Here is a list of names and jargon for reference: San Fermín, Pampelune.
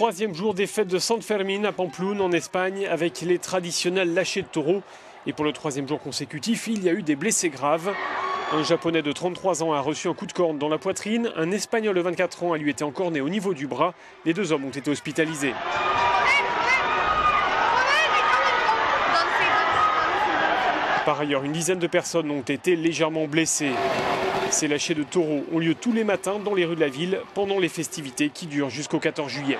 Troisième jour des fêtes de San Fermín à Pampelune en Espagne avec les traditionnels lâchers de taureaux. Et pour le troisième jour consécutif, il y a eu des blessés graves. Un Japonais de 33 ans a reçu un coup de corne dans la poitrine. Un Espagnol de 24 ans a lui été encorné au niveau du bras. Les deux hommes ont été hospitalisés. Par ailleurs, une dizaine de personnes ont été légèrement blessées. Ces lâchers de taureaux ont lieu tous les matins dans les rues de la ville pendant les festivités qui durent jusqu'au 14 juillet.